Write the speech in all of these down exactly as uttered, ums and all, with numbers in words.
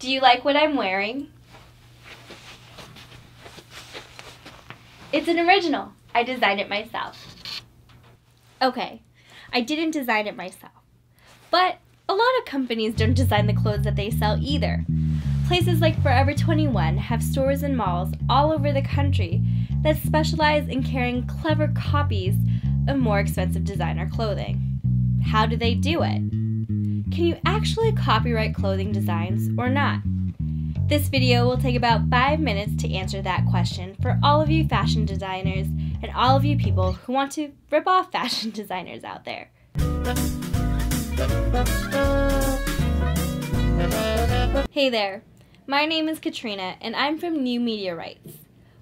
Do you like what I'm wearing? It's an original. I designed it myself. Okay, I didn't design it myself, but a lot of companies don't design the clothes that they sell either. Places like Forever twenty-one have stores and malls all over the country that specialize in carrying clever copies of more expensive designer clothing. How do they do it? Can you actually copyright clothing designs or not? This video will take about five minutes to answer that question for all of you fashion designers and all of you people who want to rip off fashion designers out there. Hey there, my name is Katrina and I'm from New Media Rights.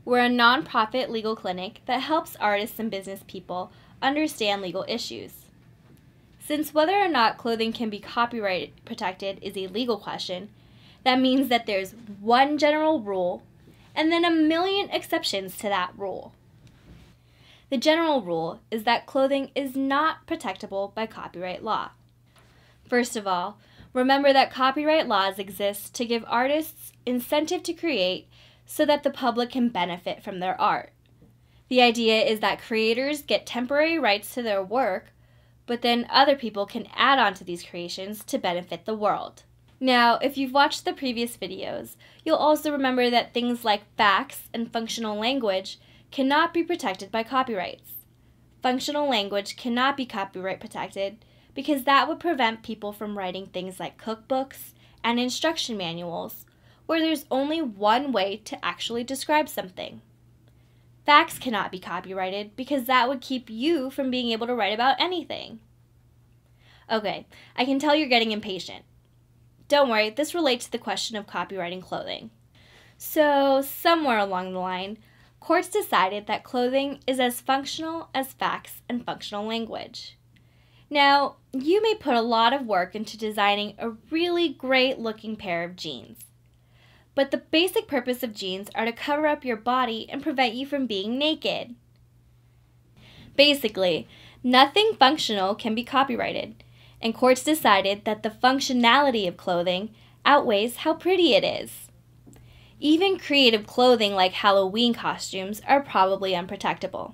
We're a nonprofit legal clinic that helps artists and business people understand legal issues. Since whether or not clothing can be copyright protected is a legal question, that means that there's one general rule and then a million exceptions to that rule. The general rule is that clothing is not protectable by copyright law. First of all, remember that copyright laws exist to give artists incentive to create so that the public can benefit from their art. The idea is that creators get temporary rights to their work, but then other people can add on to these creations to benefit the world. Now, if you've watched the previous videos, you'll also remember that things like facts and functional language cannot be protected by copyrights. Functional language cannot be copyright protected because that would prevent people from writing things like cookbooks and instruction manuals, where there's only one way to actually describe something. Facts cannot be copyrighted because that would keep you from being able to write about anything. Okay, I can tell you're getting impatient. Don't worry, this relates to the question of copyrighting clothing. So, somewhere along the line, courts decided that clothing is as functional as facts and functional language. Now, you may put a lot of work into designing a really great looking pair of jeans. But the basic purpose of jeans are to cover up your body and prevent you from being naked. Basically, nothing functional can be copyrighted, and courts decided that the functionality of clothing outweighs how pretty it is. Even creative clothing like Halloween costumes are probably unprotectable.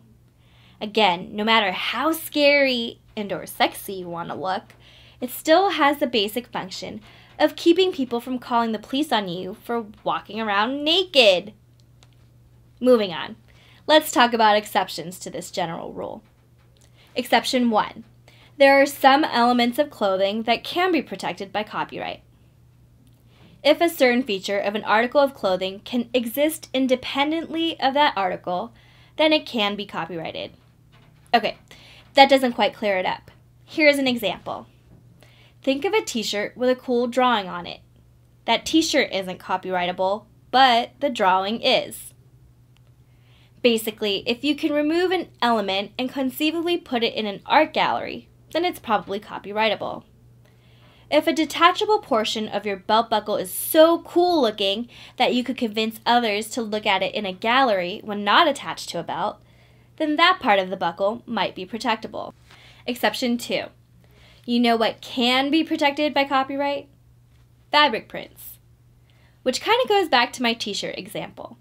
Again, no matter how scary and or sexy you want to look, it still has the basic function of keeping people from calling the police on you for walking around naked. Moving on, let's talk about exceptions to this general rule. Exception one, there are some elements of clothing that can be protected by copyright. If a certain feature of an article of clothing can exist independently of that article, then it can be copyrighted. Okay, that doesn't quite clear it up. Here's an example. Think of a t-shirt with a cool drawing on it. That t-shirt isn't copyrightable, but the drawing is. Basically, if you can remove an element and conceivably put it in an art gallery, then it's probably copyrightable. If a detachable portion of your belt buckle is so cool looking that you could convince others to look at it in a gallery when not attached to a belt, then that part of the buckle might be protectable. Exception two. You know what can be protected by copyright? Fabric prints. Which kind of goes back to my t-shirt example.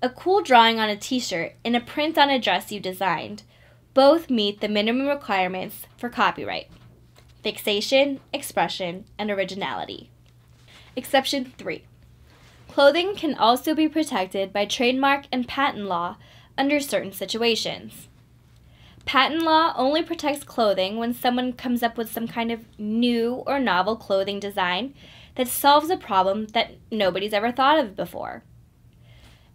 A cool drawing on a t-shirt and a print on a dress you designed both meet the minimum requirements for copyright: fixation, expression, and originality. Exception three. Clothing can also be protected by trademark and patent law under certain situations. Patent law only protects clothing when someone comes up with some kind of new or novel clothing design that solves a problem that nobody's ever thought of before.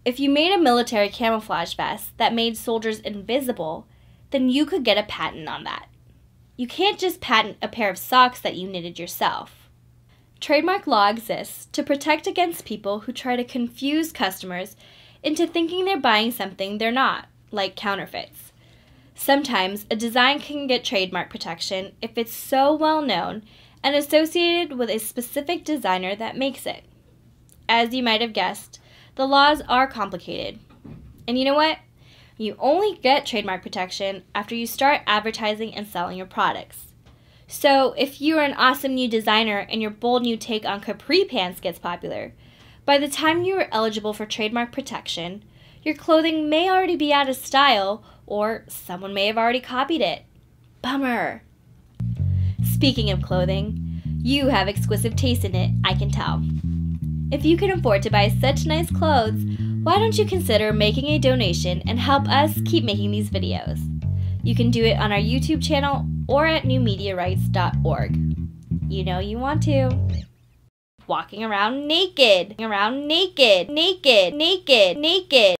If you made a military camouflage vest that made soldiers invisible, then you could get a patent on that. You can't just patent a pair of socks that you knitted yourself. Trademark law exists to protect against people who try to confuse customers into thinking they're buying something they're not, like counterfeits. Sometimes a design can get trademark protection if it's so well known and associated with a specific designer that makes it. As you might have guessed, the laws are complicated. And you know what? You only get trademark protection after you start advertising and selling your products. So if you're an awesome new designer and your bold new take on capri pants gets popular, by the time you are eligible for trademark protection, your clothing may already be out of style or someone may have already copied it. Bummer. Speaking of clothing, you have exquisite taste in it, I can tell. If you can afford to buy such nice clothes, why don't you consider making a donation and help us keep making these videos? You can do it on our YouTube channel or at new media rights dot org. You know you want to. Walking around naked, around naked, naked, naked, naked.